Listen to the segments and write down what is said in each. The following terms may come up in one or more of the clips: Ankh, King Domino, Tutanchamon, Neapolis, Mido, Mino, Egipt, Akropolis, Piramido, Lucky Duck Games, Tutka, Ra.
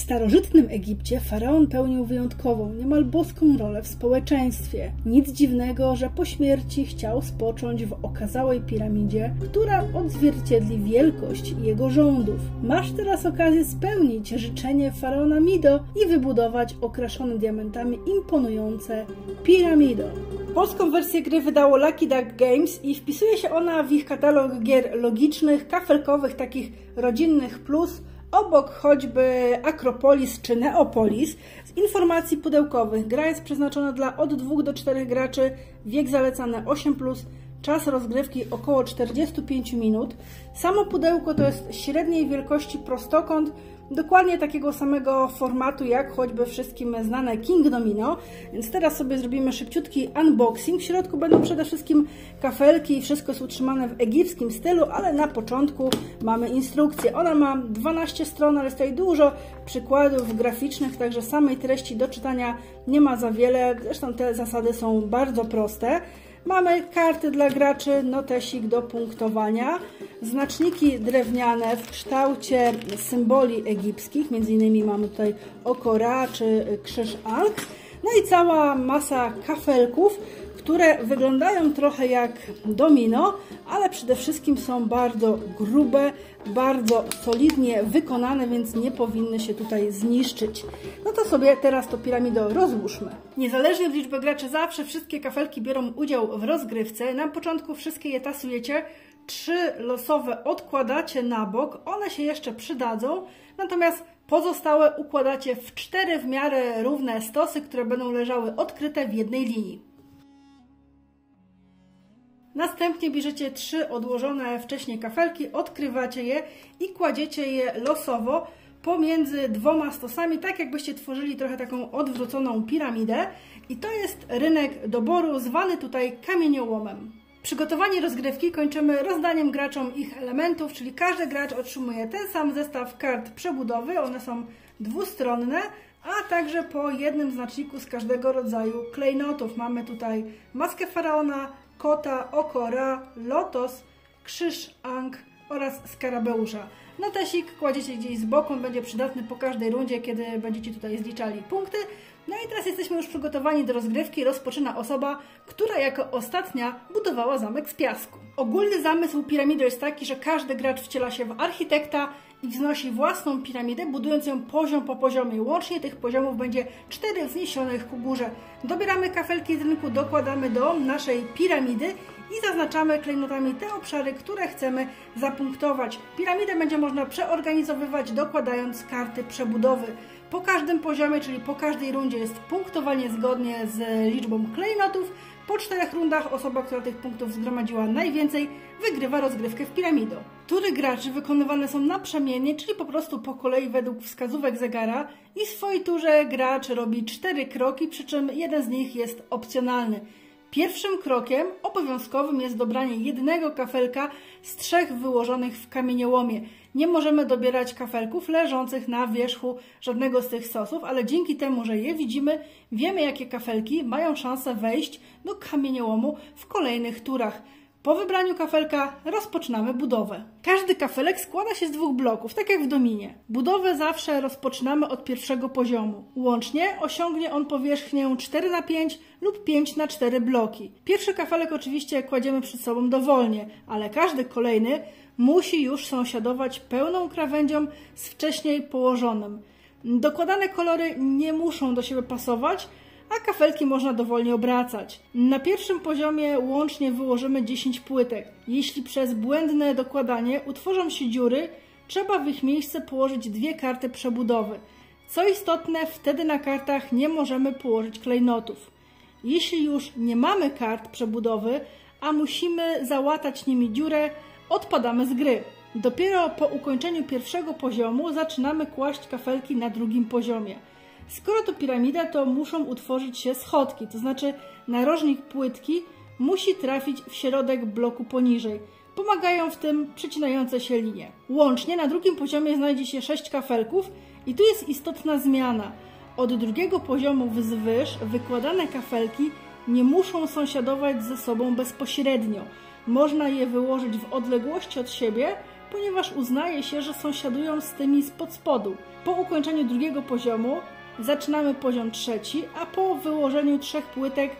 W starożytnym Egipcie faraon pełnił wyjątkową, niemal boską rolę w społeczeństwie. Nic dziwnego, że po śmierci chciał spocząć w okazałej piramidzie, która odzwierciedli wielkość jego rządów. Masz teraz okazję spełnić życzenie faraona Mido i wybudować okraszone diamentami imponujące Piramido. Polską wersję gry wydało Lucky Duck Games i wpisuje się ona w ich katalog gier logicznych, kafelkowych, takich rodzinnych plus, obok choćby Akropolis czy Neapolis. Z informacji pudełkowych: gra jest przeznaczona dla od 2 do 4 graczy, wiek zalecany 8+, czas rozgrywki około 45 minut. Samo pudełko to jest średniej wielkości prostokąt, dokładnie takiego samego formatu jak choćby wszystkim znane King Domino, więc teraz sobie zrobimy szybciutki unboxing. W środku będą przede wszystkim kafelki i wszystko jest utrzymane w egipskim stylu, ale na początku mamy instrukcję. Ona ma 12 stron, ale jest tutaj dużo przykładów graficznych, także samej treści do czytania nie ma za wiele, zresztą te zasady są bardzo proste. Mamy karty dla graczy, notesik do punktowania, znaczniki drewniane w kształcie symboli egipskich, m.in. mamy tutaj oko Ra czy krzyż Ankh, no i cała masa kafelków, które wyglądają trochę jak domino, ale przede wszystkim są bardzo grube, bardzo solidnie wykonane, więc nie powinny się tutaj zniszczyć. No to sobie teraz to piramido rozłóżmy. Niezależnie od liczby graczy zawsze wszystkie kafelki biorą udział w rozgrywce. Na początku wszystkie je tasujecie, 3 losowe odkładacie na bok, one się jeszcze przydadzą, natomiast pozostałe układacie w 4 w miarę równe stosy, które będą leżały odkryte w jednej linii. Następnie bierzecie 3 odłożone wcześniej kafelki, odkrywacie je i kładziecie je losowo pomiędzy 2 stosami, tak jakbyście tworzyli trochę taką odwróconą piramidę. I to jest rynek doboru, zwany tutaj kamieniołomem. Przygotowanie rozgrywki kończymy rozdaniem graczom ich elementów, czyli każdy gracz otrzymuje ten sam zestaw kart przebudowy, one są dwustronne, a także po jednym znaczniku z każdego rodzaju klejnotów. Mamy tutaj maskę faraona, kota, oko Ra, lotos, krzyż Ankh oraz skarabeusza. Notesik kładziecie gdzieś z boku, będzie przydatny po każdej rundzie, kiedy będziecie tutaj zliczali punkty. No i teraz jesteśmy już przygotowani do rozgrywki. Rozpoczyna osoba, która jako ostatnia budowała zamek z piasku. Ogólny zamysł piramidy jest taki, że każdy gracz wciela się w architekta i wznosi własną piramidę, budując ją poziom po poziomie. Łącznie tych poziomów będzie 4 wzniesionych ku górze. Dobieramy kafelki z rynku, dokładamy do naszej piramidy i zaznaczamy klejnotami te obszary, które chcemy zapunktować. Piramidę będzie można przeorganizowywać, dokładając karty przebudowy. Po każdym poziomie, czyli po każdej rundzie, jest punktowanie zgodnie z liczbą klejnotów. Po 4 rundach osoba, która tych punktów zgromadziła najwięcej, wygrywa rozgrywkę w piramido. Tury graczy wykonywane są naprzemiennie, czyli po prostu po kolei według wskazówek zegara, i w swojej turze gracz robi 4 kroki, przy czym jeden z nich jest opcjonalny. Pierwszym krokiem obowiązkowym jest dobranie jednego kafelka z 3 wyłożonych w kamieniołomie. Nie możemy dobierać kafelków leżących na wierzchu żadnego z tych stosów, ale dzięki temu, że je widzimy, wiemy, jakie kafelki mają szansę wejść do kamieniołomu w kolejnych turach. Po wybraniu kafelka rozpoczynamy budowę. Każdy kafelek składa się z 2 bloków, tak jak w dominie. Budowę zawsze rozpoczynamy od 1 poziomu. Łącznie osiągnie on powierzchnię 4x5 lub 5x4 bloki. Pierwszy kafelek oczywiście kładziemy przed sobą dowolnie, ale każdy kolejny musi już sąsiadować pełną krawędzią z wcześniej położonym. Dokładane kolory nie muszą do siebie pasować, a kafelki można dowolnie obracać. Na pierwszym poziomie łącznie wyłożymy 10 płytek. Jeśli przez błędne dokładanie utworzą się dziury, trzeba w ich miejsce położyć 2 karty przebudowy. Co istotne, wtedy na kartach nie możemy położyć klejnotów. Jeśli już nie mamy kart przebudowy, a musimy załatać nimi dziurę, odpadamy z gry. Dopiero po ukończeniu 1 poziomu zaczynamy kłaść kafelki na 2 poziomie. Skoro to piramida, to muszą utworzyć się schodki, to znaczy narożnik płytki musi trafić w środek bloku poniżej. Pomagają w tym przecinające się linie. Łącznie na 2 poziomie znajdzie się 6 kafelków i tu jest istotna zmiana. Od 2 poziomu wzwyż wykładane kafelki nie muszą sąsiadować ze sobą bezpośrednio. Można je wyłożyć w odległości od siebie, ponieważ uznaje się, że sąsiadują z tymi spod spodu. Po ukończeniu drugiego poziomu zaczynamy poziom trzeci, a po wyłożeniu 3 płytek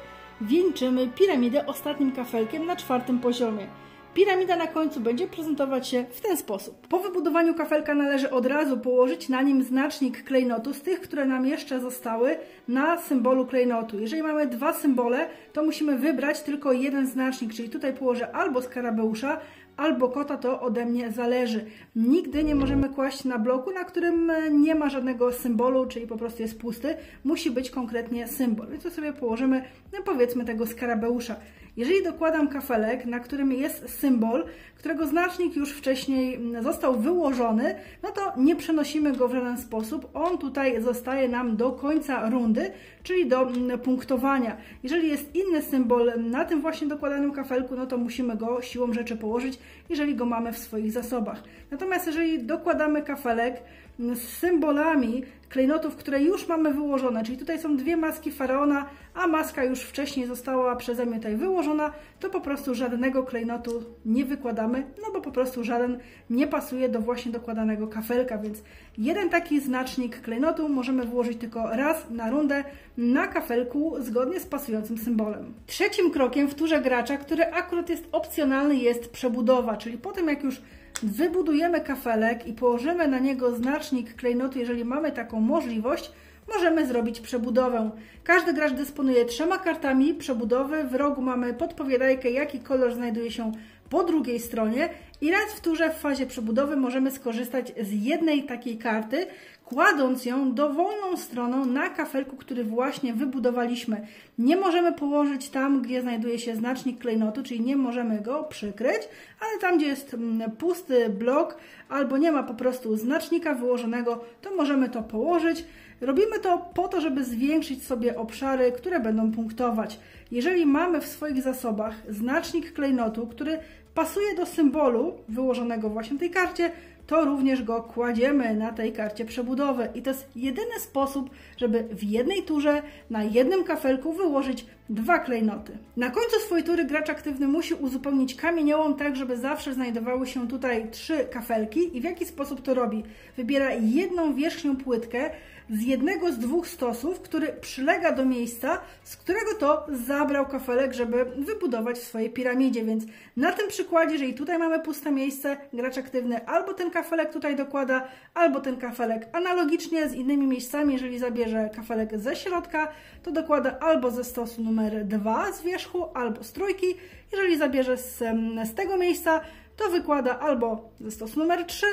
wieńczymy piramidę ostatnim kafelkiem na 4. poziomie. Piramida na końcu będzie prezentować się w ten sposób. Po wybudowaniu kafelka należy od razu położyć na nim znacznik klejnotu z tych, które nam jeszcze zostały na symbolu klejnotu. Jeżeli mamy 2 symbole, to musimy wybrać tylko jeden znacznik, czyli tutaj położę albo skarabeusza, albo kota, to ode mnie zależy. Nigdy nie możemy kłaść na bloku, na którym nie ma żadnego symbolu, czyli po prostu jest pusty. Musi być konkretnie symbol. Więc to sobie położymy, no powiedzmy, tego skarabeusza. Jeżeli dokładam kafelek, na którym jest symbol, którego znacznik już wcześniej został wyłożony, no to nie przenosimy go w żaden sposób. On tutaj zostaje nam do końca rundy, czyli do punktowania. Jeżeli jest inny symbol na tym właśnie dokładanym kafelku, no to musimy go siłą rzeczy położyć, jeżeli go mamy w swoich zasobach. Natomiast jeżeli dokładamy kafelek z symbolami klejnotów, które już mamy wyłożone, czyli tutaj są 2 maski faraona, a maska już wcześniej została przeze mnie tutaj wyłożona, to po prostu żadnego klejnotu nie wykładamy, no bo po prostu żaden nie pasuje do właśnie dokładanego kafelka, więc jeden taki znacznik klejnotu możemy wyłożyć tylko raz na rundę na kafelku zgodnie z pasującym symbolem. Trzecim krokiem w turze gracza, który akurat jest opcjonalny, jest przebudowa, czyli po tym jak już wybudujemy kafelek i położymy na niego znacznik klejnotu, jeżeli mamy taką możliwość, możemy zrobić przebudowę. Każdy gracz dysponuje 3 kartami przebudowy. W rogu mamy podpowiadajkę, jaki kolor znajduje się po drugiej stronie, i raz w turze w fazie przebudowy możemy skorzystać z jednej takiej karty, kładąc ją dowolną stroną na kafelku, który właśnie wybudowaliśmy. Nie możemy położyć tam, gdzie znajduje się znacznik klejnotu, czyli nie możemy go przykryć, ale tam, gdzie jest pusty blok albo nie ma po prostu znacznika wyłożonego, to możemy to położyć. Robimy to po to, żeby zwiększyć sobie obszary, które będą punktować. Jeżeli mamy w swoich zasobach znacznik klejnotu, który pasuje do symbolu wyłożonego właśnie w tej karcie, to również go kładziemy na tej karcie przebudowy. I to jest jedyny sposób, żeby w jednej turze na jednym kafelku wyłożyć 2 klejnoty. Na końcu swojej tury gracz aktywny musi uzupełnić kamieniołom tak, żeby zawsze znajdowały się tutaj 3 kafelki. I w jaki sposób to robi? Wybiera jedną wierzchnią płytkę z jednego z 2 stosów, który przylega do miejsca, z którego to zabrał kafelek, żeby wybudować w swojej piramidzie. Więc na tym przykładzie, jeżeli tutaj mamy puste miejsce, gracz aktywny albo ten kafelek tutaj dokłada, albo ten kafelek. Analogicznie z innymi miejscami, jeżeli zabierze kafelek ze środka, to dokłada albo ze stosu numer 2 z wierzchu, albo z trójki. Jeżeli zabierze z tego miejsca, to wykłada albo ze stosu numer 3,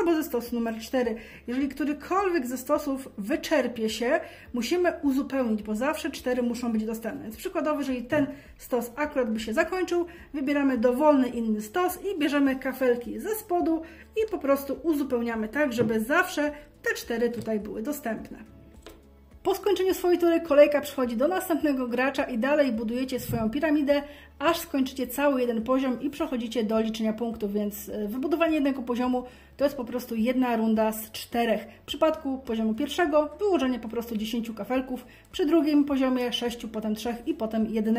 albo ze stosu numer 4. Jeżeli którykolwiek ze stosów wyczerpie się, musimy uzupełnić, bo zawsze 4 muszą być dostępne. Więc przykładowo, jeżeli ten stos akurat by się zakończył, wybieramy dowolny inny stos i bierzemy kafelki ze spodu i po prostu uzupełniamy tak, żeby zawsze te 4 tutaj były dostępne. Po skończeniu swojej tury kolejka przychodzi do następnego gracza i dalej budujecie swoją piramidę, aż skończycie cały jeden poziom i przechodzicie do liczenia punktów, więc wybudowanie jednego poziomu to jest po prostu jedna runda z 4. W przypadku poziomu pierwszego wyłożenie po prostu 10 kafelków, przy drugim poziomie 6, potem 3 i potem 1.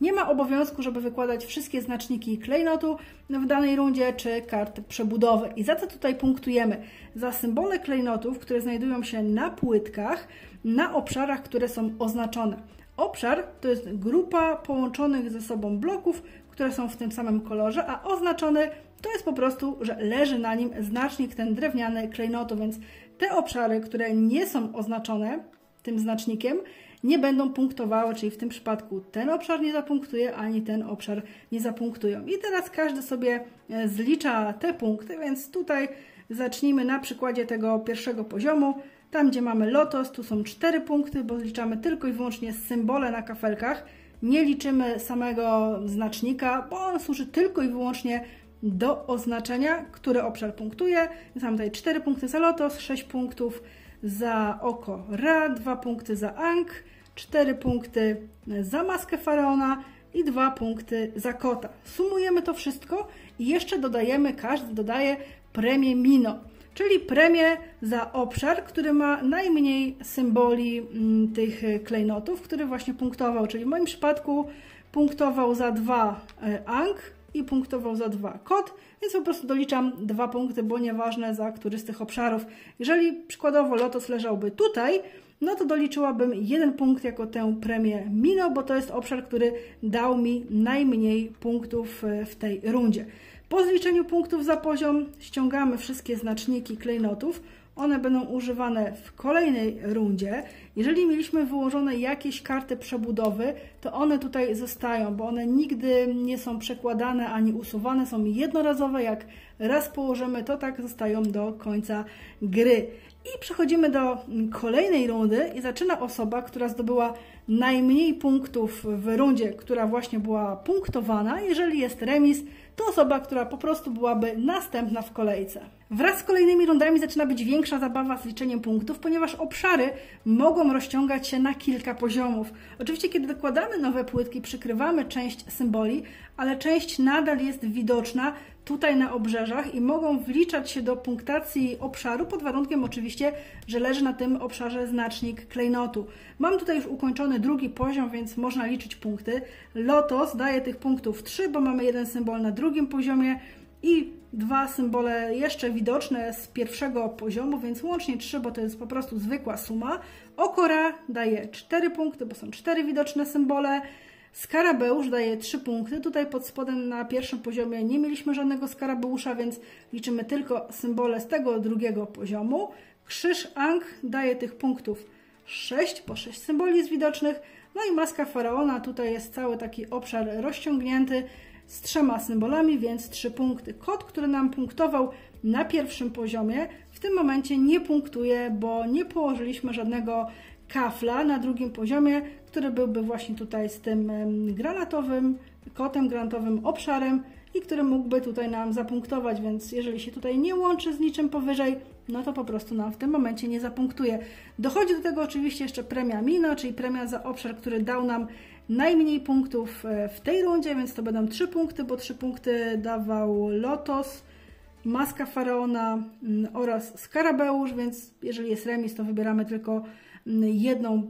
Nie ma obowiązku, żeby wykładać wszystkie znaczniki klejnotu w danej rundzie czy kart przebudowy. I za co tutaj punktujemy? Za symbole klejnotów, które znajdują się na płytkach, na obszarach, które są oznaczone. Obszar to jest grupa połączonych ze sobą bloków, które są w tym samym kolorze, a oznaczony to jest po prostu, że leży na nim znacznik ten drewniany klejnotu, więc te obszary, które nie są oznaczone tym znacznikiem, nie będą punktowały, czyli w tym przypadku ten obszar nie zapunktuje, ani ten obszar nie zapunktują. I teraz każdy sobie zlicza te punkty, więc tutaj zacznijmy na przykładzie tego pierwszego poziomu. Tam, gdzie mamy lotos, tu są 4 punkty, bo liczamy tylko i wyłącznie symbole na kafelkach. Nie liczymy samego znacznika, bo on służy tylko i wyłącznie do oznaczenia, który obszar punktuje. Mamy tutaj 4 punkty za lotos, 6 punktów za oko Ra, 2 punkty za Ankh, 4 punkty za maskę faraona i 2 punkty za kota. Sumujemy to wszystko i jeszcze dodajemy, każdy dodaje premię Mino, czyli premię za obszar, który ma najmniej symboli tych klejnotów, który właśnie punktował. Czyli w moim przypadku punktował za 2 Ankh, i punktował za 2 kot, więc po prostu doliczam 2 punkty, bo nieważne za który z tych obszarów. Jeżeli przykładowo lotos leżałby tutaj, no to doliczyłabym 1 punkt jako tę premię Mino, bo to jest obszar, który dał mi najmniej punktów w tej rundzie. Po zliczeniu punktów za poziom ściągamy wszystkie znaczniki klejnotów. One będą używane w kolejnej rundzie. Jeżeli mieliśmy wyłożone jakieś karty przebudowy, to one tutaj zostają, bo one nigdy nie są przekładane ani usuwane, są jednorazowe. Jak raz położymy, to tak zostają do końca gry. I przechodzimy do kolejnej rundy i zaczyna osoba, która zdobyła najmniej punktów w rundzie, która właśnie była punktowana. Jeżeli jest remis, to osoba, która po prostu byłaby następna w kolejce. Wraz z kolejnymi rundami zaczyna być większa zabawa z liczeniem punktów, ponieważ obszary mogą rozciągać się na kilka poziomów. Oczywiście, kiedy dokładamy nowe płytki, przykrywamy część symboli, ale część nadal jest widoczna tutaj na obrzeżach i mogą wliczać się do punktacji obszaru, pod warunkiem oczywiście, że leży na tym obszarze znacznik klejnotu. Mam tutaj już ukończony 2. poziom, więc można liczyć punkty. Lotos daje tych punktów 3, bo mamy 1 symbol na 2. poziomie i 2 symbole jeszcze widoczne z 1. poziomu, więc łącznie 3, bo to jest po prostu zwykła suma. Okora daje 4 punkty, bo są 4 widoczne symbole. Skarabeusz daje 3 punkty. Tutaj pod spodem na 1. poziomie nie mieliśmy żadnego skarabeusza, więc liczymy tylko symbole z tego 2. poziomu. Krzyż Ankh daje tych punktów 6, bo 6 symboli jest widocznych. No i maska faraona, tutaj jest cały taki obszar rozciągnięty z 3 symbolami, więc 3 punkty. Kot, który nam punktował na 1. poziomie, w tym momencie nie punktuje, bo nie położyliśmy żadnego kafla na 2. poziomie, który byłby właśnie tutaj z tym granatowym kotem, granatowym obszarem i który mógłby tutaj nam zapunktować, więc jeżeli się tutaj nie łączy z niczym powyżej, no to po prostu nam w tym momencie nie zapunktuje. Dochodzi do tego oczywiście jeszcze premia Mino, czyli premia za obszar, który dał nam najmniej punktów w tej rundzie, więc to będą 3 punkty, bo 3 punkty dawał lotos, maska faraona oraz skarabeusz, więc jeżeli jest remis, to wybieramy tylko jedną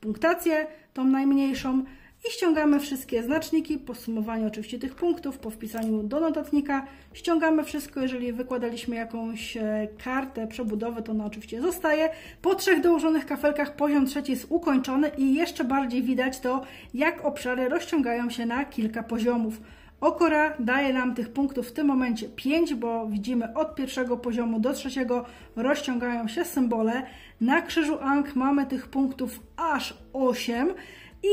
punktację, tą najmniejszą, i ściągamy wszystkie znaczniki, po sumowaniu oczywiście tych punktów, po wpisaniu do notatnika, ściągamy wszystko. Jeżeli wykładaliśmy jakąś kartę przebudowy, to ona oczywiście zostaje. Po 3 dołożonych kafelkach poziom 3 jest ukończony i jeszcze bardziej widać to, jak obszary rozciągają się na kilka poziomów. Okora daje nam tych punktów w tym momencie 5, bo widzimy od 1. poziomu do 3. rozciągają się symbole. Na krzyżu Ankh mamy tych punktów aż 8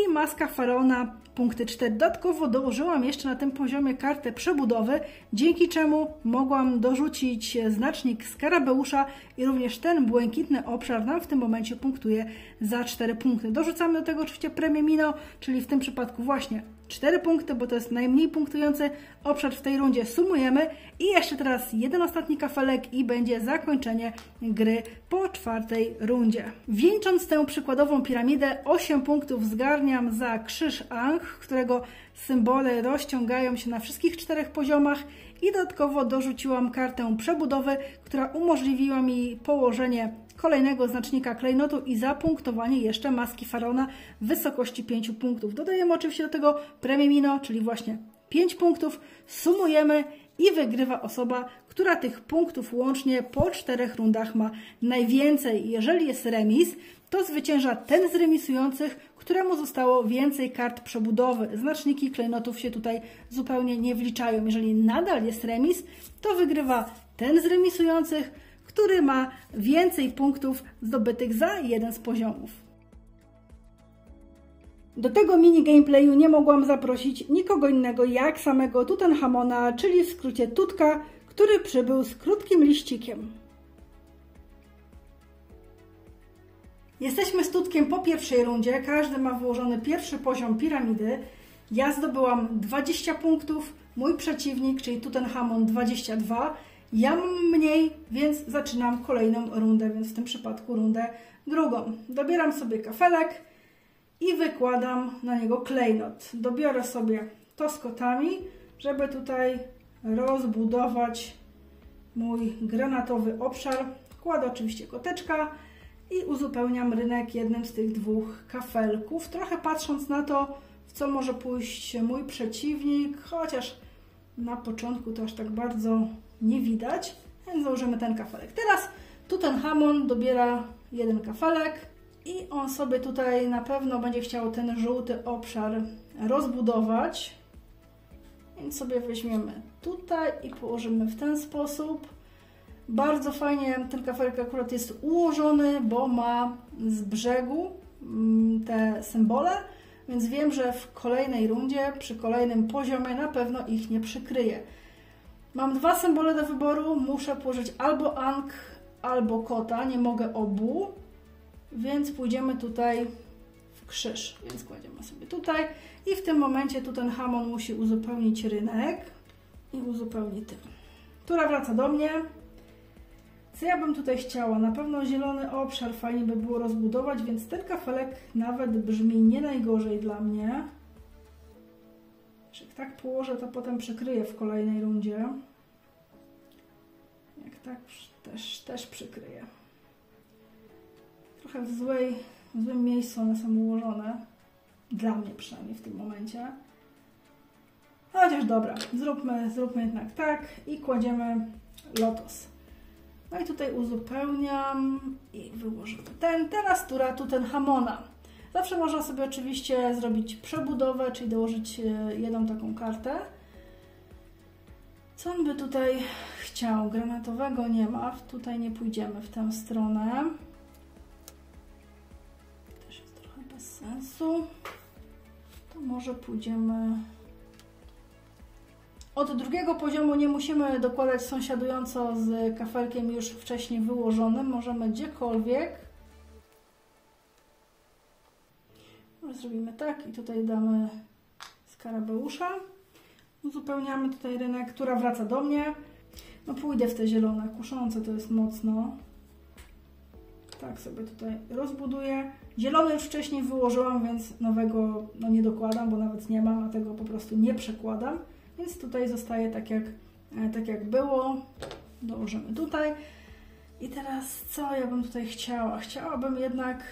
i maska faraona punkty 4. Dodatkowo dołożyłam jeszcze na tym poziomie kartę przebudowy, dzięki czemu mogłam dorzucić znacznik skarabeusza i również ten błękitny obszar nam w tym momencie punktuje za 4 punkty. Dorzucamy do tego oczywiście premię Mino, czyli w tym przypadku właśnie 4 punkty, bo to jest najmniej punktujący obszar w tej rundzie. Sumujemy i jeszcze teraz 1 ostatni kafelek i będzie zakończenie gry po 4. rundzie. Wieńcząc tę przykładową piramidę, 8 punktów zgarniam za krzyż Ankh, którego symbole rozciągają się na wszystkich 4 poziomach, i dodatkowo dorzuciłam kartę przebudowy, która umożliwiła mi położenie kolejnego znacznika klejnotu i zapunktowanie jeszcze maski faraona w wysokości 5 punktów. Dodajemy oczywiście do tego premię Mino, czyli właśnie 5 punktów, sumujemy i wygrywa osoba, która tych punktów łącznie po 4 rundach ma najwięcej. Jeżeli jest remis, to zwycięża ten z remisujących, któremu zostało więcej kart przebudowy. Znaczniki klejnotów się tutaj zupełnie nie wliczają. Jeżeli nadal jest remis, to wygrywa ten z remisujących, który ma więcej punktów zdobytych za 1 z poziomów. Do tego mini gameplayu nie mogłam zaprosić nikogo innego jak samego Tutanchamona, czyli w skrócie Tutka, który przybył z krótkim liścikiem. Jesteśmy z Tutkiem po 1. rundzie, każdy ma wyłożony 1. poziom piramidy. Ja zdobyłam 20 punktów, mój przeciwnik, czyli Tutanchamon, 22. Ja mam mniej, więc zaczynam kolejną rundę, więc w tym przypadku rundę 2. Dobieram sobie kafelek i wykładam na niego klejnot. Dobiorę sobie to z kotami, żeby tutaj rozbudować mój granatowy obszar. Kładę oczywiście koteczka i uzupełniam rynek jednym z tych 2 kafelków. Trochę patrząc na to, w co może pójść mój przeciwnik, chociaż na początku to aż tak bardzo nie widać, więc założymy ten kafelek. Teraz Tutanchamon dobiera jeden kafelek i on sobie tutaj na pewno będzie chciał ten żółty obszar rozbudować. Więc sobie weźmiemy tutaj i położymy w ten sposób. Bardzo fajnie ten kafelek akurat jest ułożony, bo ma z brzegu te symbole, więc wiem, że w kolejnej rundzie, przy kolejnym poziomie na pewno ich nie przykryję. Mam dwa symbole do wyboru, muszę położyć albo Ang, albo kota, nie mogę obu, więc pójdziemy tutaj w krzyż, więc kładziemy sobie tutaj i w tym momencie Tutanchamon musi uzupełnić rynek i uzupełni tym. Tura wraca do mnie. Co ja bym tutaj chciała? Na pewno zielony obszar fajnie by było rozbudować, więc ten kafelek nawet brzmi nie najgorzej dla mnie. Jak tak położę, to potem przykryję w kolejnej rundzie. Jak tak też przykryję. Trochę w złym miejscu one są ułożone. Dla mnie przynajmniej w tym momencie. Chociaż dobra, zróbmy jednak tak i kładziemy lotos. No i tutaj uzupełniam i wyłożymy ten. Teraz tura Tutanchamona. Zawsze można sobie oczywiście zrobić przebudowę, czyli dołożyć jedną taką kartę. Co on by tutaj chciał? Granatowego nie ma, tutaj nie pójdziemy w tę stronę. Też jest trochę bez sensu. To może pójdziemy... Od drugiego poziomu nie musimy dokładać sąsiadująco z kafelkiem już wcześniej wyłożonym. Możemy gdziekolwiek. Zrobimy tak i tutaj damy skarabeusza. Uzupełniamy tutaj rynek, która wraca do mnie. No pójdę w te zielone, kuszące to jest mocno. Tak sobie tutaj rozbuduję. Zielony już wcześniej wyłożyłam, więc nowego no nie dokładam, bo nawet nie mam, a tego po prostu nie przekładam. Więc tutaj zostaje tak jak było. Dołożymy tutaj. I teraz co ja bym tutaj chciała? Chciałabym jednak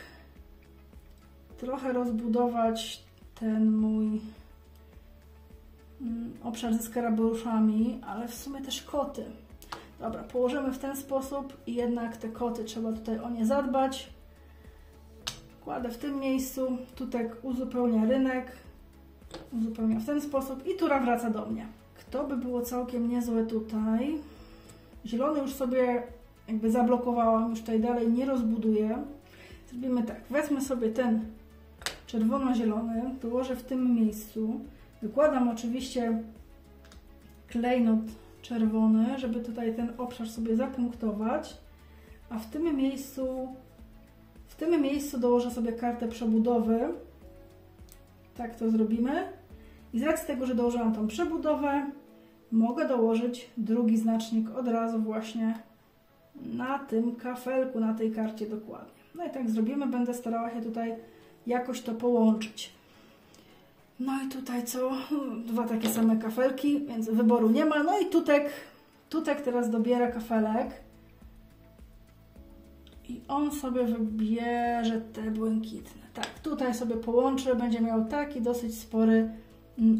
trochę rozbudować ten mój obszar ze skarabeuszami, ale w sumie też koty. Dobra, położymy w ten sposób i jednak te koty trzeba tutaj o nie zadbać. Kładę w tym miejscu. Tutaj uzupełnia rynek. Uzupełnia w ten sposób i tura wraca do mnie. Kto by było całkiem niezłe tutaj? Zielony już sobie jakby zablokowałam, już tutaj dalej nie rozbuduję. Zrobimy tak, wezmę sobie ten czerwono-zielony, dołożę w tym miejscu. Wykładam oczywiście klejnot czerwony, żeby tutaj ten obszar sobie zapunktować. A w tym miejscu dołożę sobie kartę przebudowy. Tak to zrobimy. I z racji tego, że dołożyłam tą przebudowę, mogę dołożyć drugi znacznik od razu właśnie na tym kafelku, na tej karcie dokładnie. No i tak zrobimy. Będę starała się tutaj jakoś to połączyć. No i tutaj co? Dwa takie same kafelki, więc wyboru nie ma. No i Tutek teraz dobiera kafelek. I on sobie wybierze te błękitne. Tak, tutaj sobie połączy. Będzie miał taki dosyć spory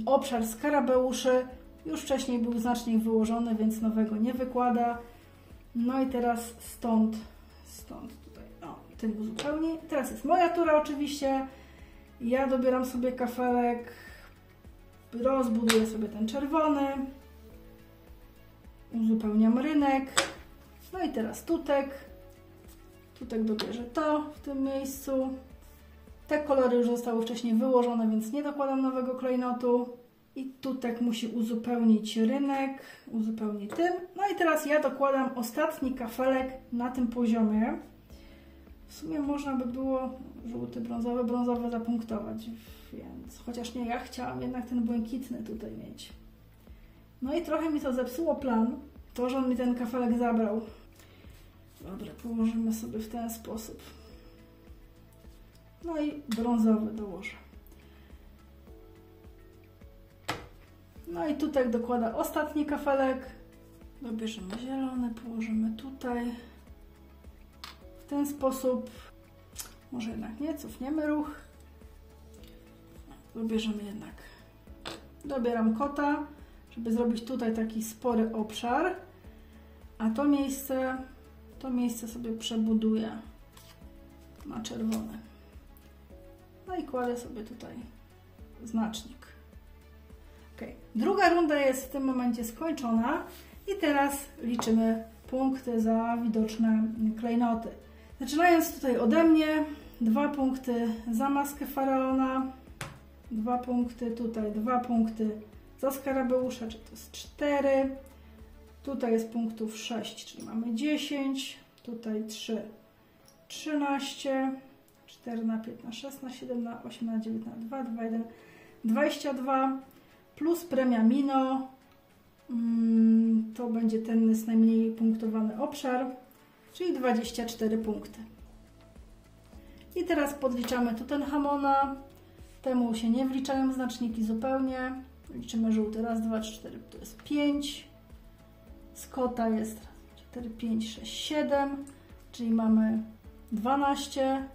obszar skarabeuszy. Już wcześniej był znacznik wyłożony, więc nowego nie wykłada. No i teraz stąd tutaj. O, tym uzupełni. Teraz jest moja tura oczywiście. Ja dobieram sobie kafelek. Rozbuduję sobie ten czerwony. Uzupełniam rynek. No i teraz Tutek dobierze to w tym miejscu. Te kolory już zostały wcześniej wyłożone, więc nie dokładam nowego klejnotu. I Tutek musi uzupełnić rynek, uzupełni tym. No i teraz ja dokładam ostatni kafelek na tym poziomie. W sumie można by było żółty, brązowy zapunktować, więc chociaż nie, ja chciałam jednak ten błękitny tutaj mieć. No i trochę mi to zepsuło plan, to, że on mi ten kafelek zabrał. Dobra, położymy sobie w ten sposób. No i brązowy dołożę. No i tutaj dokłada ostatni kafelek. Dobierzemy zielony, położymy tutaj. W ten sposób. Może jednak nie, cofniemy ruch. Dobierzemy jednak. Dobieram kota, żeby zrobić tutaj taki spory obszar, a to miejsce sobie przebuduję na czerwone. No i kładę sobie tutaj znacznik. Okay. Druga runda jest w tym momencie skończona i teraz liczymy punkty za widoczne klejnoty. Zaczynając tutaj ode mnie, 2 punkty za maskę faraona, 2 punkty tutaj, 2 punkty za skarabeusza, czyli to jest 4. Tutaj jest punktów 6, czyli mamy 10, tutaj 3, 13, 4 na 5 na 6 na 7 na 8 na 9 na 2, 2, 1, 22, plus premia Mino, to będzie ten z najmniej punktowany obszar, czyli 24 punkty. I teraz podliczamy Tutanchamona, temu się nie wliczają znaczniki zupełnie, liczymy żółty, raz, dwa, trzy, cztery, to jest 5, Scotta jest 4, 5, 6, 7, czyli mamy 12,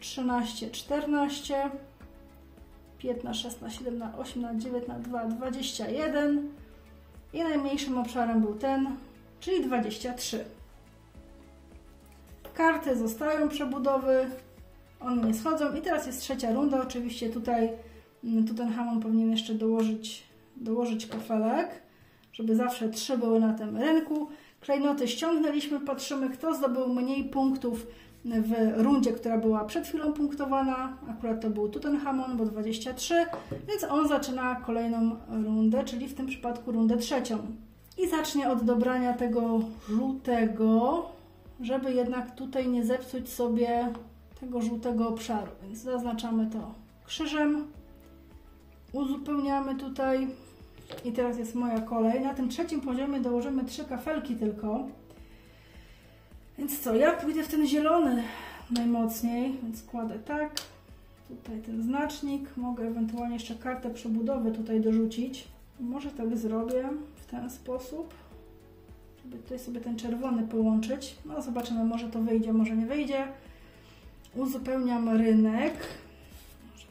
13, 14, 15, 16, 17, 18, 19, 2, 21 i najmniejszym obszarem był ten, czyli 23. Karty zostają przebudowy, one nie schodzą i teraz jest trzecia runda. Oczywiście tutaj Tutenchamon powinien jeszcze dołożyć kafelek, żeby zawsze 3 były na tym rynku. Klejnoty ściągnęliśmy, patrzymy, kto zdobył mniej punktów w rundzie, która była przed chwilą punktowana. Akurat to był Tutenchamon, bo 23, więc on zaczyna kolejną rundę, czyli w tym przypadku rundę trzecią. I zacznie od dobrania tego żółtego, żeby jednak tutaj nie zepsuć sobie tego żółtego obszaru. Więc zaznaczamy to krzyżem, uzupełniamy tutaj i teraz jest moja kolej. Na tym trzecim poziomie dołożymy 3 kafelki tylko. Więc co, ja pójdę w ten zielony najmocniej, więc kładę tak, tutaj ten znacznik, mogę ewentualnie jeszcze kartę przebudowy tutaj dorzucić. Może tak zrobię w ten sposób, żeby tutaj sobie ten czerwony połączyć. No zobaczymy, może to wyjdzie, może nie wyjdzie. Uzupełniam rynek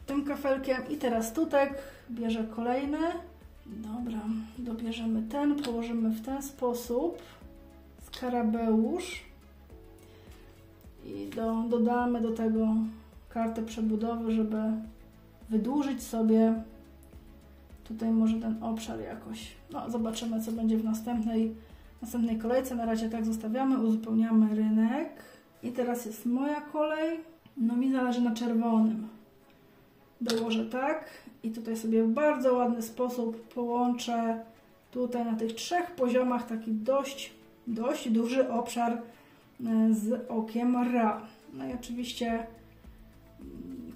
tym kafelkiem i teraz tutek bierze kolejny. Dobra, dobierzemy ten, położymy w ten sposób skarabeusz i dodamy do tego kartę przebudowy, żeby wydłużyć sobie tutaj może ten obszar jakoś. No zobaczymy, co będzie w następnej kolejce. Na razie tak zostawiamy, uzupełniamy rynek i teraz jest moja kolej. No mi zależy na czerwonym. Dołożę tak i tutaj sobie w bardzo ładny sposób połączę tutaj na tych 3 poziomach taki dość duży obszar z okiem Ra. No i oczywiście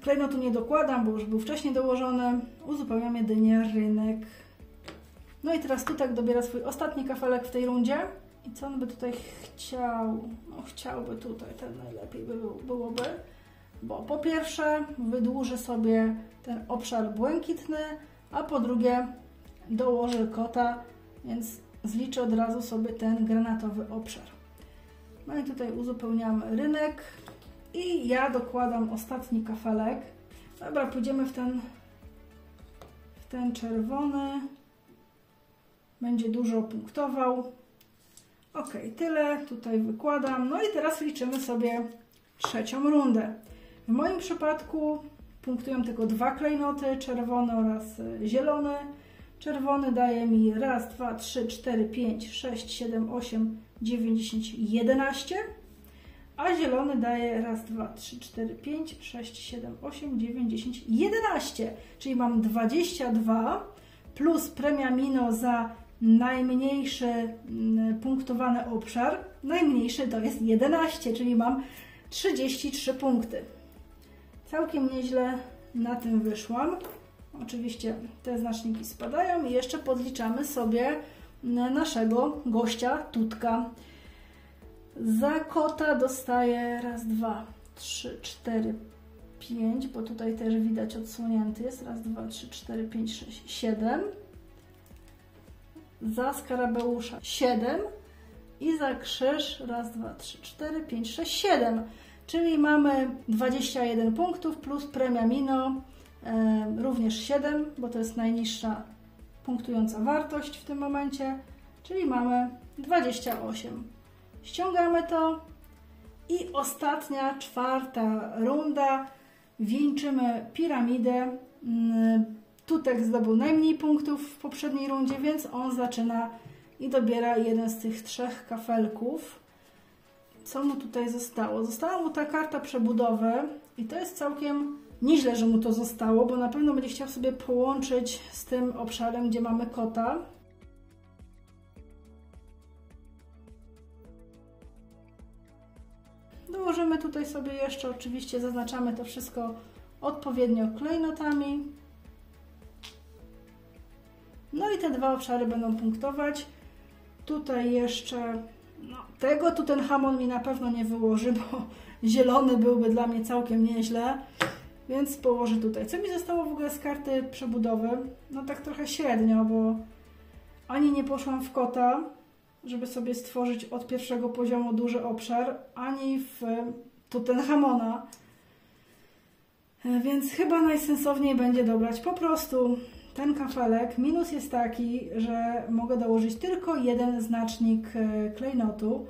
klejnotu nie dokładam, bo już był wcześniej dołożony. Uzupełniam jedynie rynek. No i teraz Tutek dobiera swój ostatni kafelek w tej rundzie. I co on by tutaj chciał? No chciałby tutaj, ten najlepiej by byłoby. Bo po pierwsze wydłuży sobie ten obszar błękitny, a po drugie dołoży kota, więc zliczę od razu sobie ten granatowy obszar. No i tutaj uzupełniamy rynek i ja dokładam ostatni kafelek. Dobra, pójdziemy w ten czerwony. Będzie dużo punktował. Ok, tyle. Tutaj wykładam. No i teraz liczymy sobie trzecią rundę. W moim przypadku punktują tylko 2 klejnoty, czerwony oraz zielony. Czerwony daje mi 1, 2, 3, 4, 5, 6, 7, 8, 9, 10, 11. A zielony daje 1, 2, 3, 4, 5, 6, 7, 8, 9, 10, 11. Czyli mam 22 plus premia Mino za najmniejszy punktowany obszar. Najmniejszy to jest 11, czyli mam 33 punkty. Całkiem nieźle na tym wyszłam. Oczywiście te znaczniki spadają i jeszcze podliczamy sobie naszego gościa, Tutka. Za kota dostaję 1, 2, 3, 4, 5, bo tutaj też widać odsłonięty jest. 1, 2, 3, 4, 5, 6, 7. Za skarabeusza 7 i za krzyż 1, 2, 3, 4, 5, 6, 7. Czyli mamy 21 punktów plus premia Mino również 7, bo to jest najniższa punktująca wartość w tym momencie, czyli mamy 28. Ściągamy to i ostatnia, czwarta runda. Wieńczymy piramidę. Tutek zdobył najmniej punktów w poprzedniej rundzie, więc on zaczyna i dobiera jeden z tych trzech kafelków. Co mu tutaj zostało? Została mu ta karta przebudowy i to jest całkiem nieźle, że mu to zostało, bo na pewno będzie chciał sobie połączyć z tym obszarem, gdzie mamy kota. Dołożymy tutaj sobie jeszcze, oczywiście zaznaczamy to wszystko odpowiednio klejnotami. No i te dwa obszary będą punktować. Tutaj jeszcze tego Tutanchamon mi na pewno nie wyłoży, bo zielony byłby dla mnie całkiem nieźle. Więc położę tutaj. Co mi zostało w ogóle z karty przebudowy? No tak trochę średnio, bo ani nie poszłam w kota, żeby sobie stworzyć od pierwszego poziomu duży obszar, ani w Tutanchamona. Więc chyba najsensowniej będzie dobrać po prostu ten kafelek. Minus jest taki, że mogę dołożyć tylko jeden znacznik klejnotu,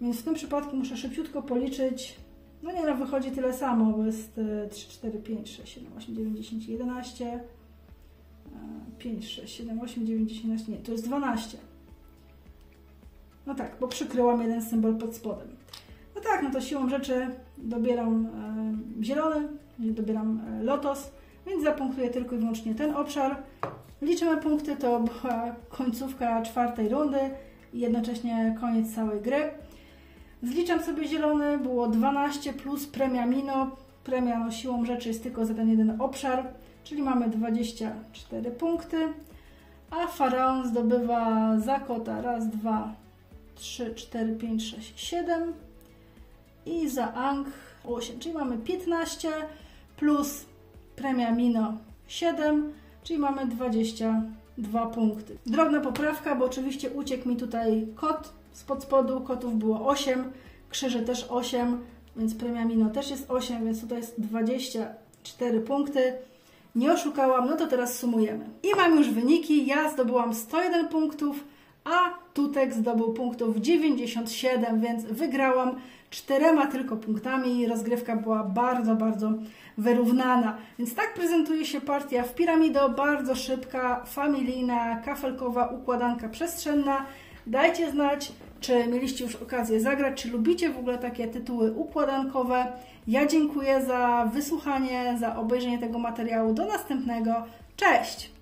więc w tym przypadku muszę szybciutko policzyć. No nie, no wychodzi tyle samo, bo jest 3, 4, 5, 6, 7, 8, 9, 10, 11, 5, 6, 7, 8, 9, 10, 11, nie, to jest 12. No tak, bo przykryłam jeden symbol pod spodem. No tak, no to siłą rzeczy dobieram zielony, dobieram lotos, więc zapunktuję tylko i wyłącznie ten obszar. Liczymy punkty, to była końcówka czwartej rundy i jednocześnie koniec całej gry. Zliczam sobie zielony, było 12 plus premia Mino. Premia no siłą rzeczy jest tylko za ten jeden obszar, czyli mamy 24 punkty. A faraon zdobywa za kota raz, dwa, 3, 4, 5, 6, 7 i za ang 8, czyli mamy 15 plus premia Mino 7, czyli mamy 22 punkty. Drobna poprawka, bo oczywiście uciekł mi tutaj kot. Spod spodu kotów było 8, krzyży też 8, więc premia Mino też jest 8, więc tutaj jest 24 punkty. Nie oszukałam, no to teraz sumujemy. I mam już wyniki, ja zdobyłam 101 punktów, a Tutek zdobył punktów 97, więc wygrałam 4 tylko punktami i rozgrywka była bardzo, bardzo wyrównana. Więc tak prezentuje się partia w Piramido, bardzo szybka, familijna, kafelkowa, układanka przestrzenna. Dajcie znać, czy mieliście już okazję zagrać, czy lubicie w ogóle takie tytuły układankowe. Ja dziękuję za wysłuchanie, za obejrzenie tego materiału. Do następnego. Cześć!